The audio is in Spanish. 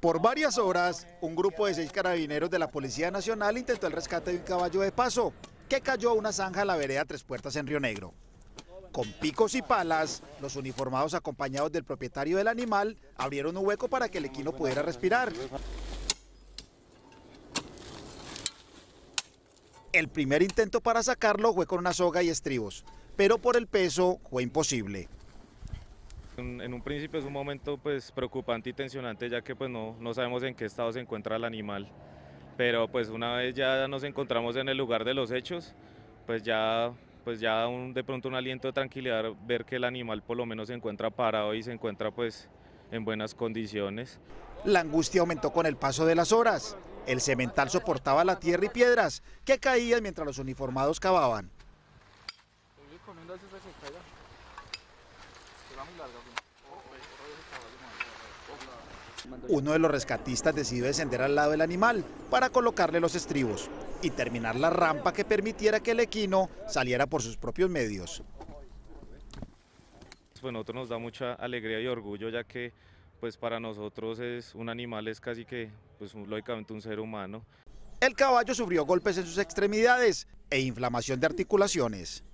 Por varias horas, un grupo de 6 carabineros de la Policía Nacional intentó el rescate de un caballo de paso que cayó a una zanja a la vereda Tres Puertas en Rionegro. Con picos y palas, los uniformados acompañados del propietario del animal abrieron un hueco para que el equino pudiera respirar. El primer intento para sacarlo fue con una soga y estribos, pero por el peso fue imposible. En un principio es un momento pues preocupante y tensionante, ya que pues no sabemos en qué estado se encuentra el animal, pero pues una vez ya nos encontramos en el lugar de los hechos, pues ya de pronto un aliento de tranquilidad ver que el animal por lo menos se encuentra parado y se encuentra pues en buenas condiciones. La angustia aumentó con el paso de las horas. El semental soportaba la tierra y piedras que caían mientras los uniformados cavaban. Uno de los rescatistas decidió descender al lado del animal para colocarle los estribos y terminar la rampa que permitiera que el equino saliera por sus propios medios. Pues nosotros nos da mucha alegría y orgullo, ya que pues para nosotros un animal es casi que pues lógicamente un ser humano. El caballo sufrió golpes en sus extremidades e inflamación de articulaciones.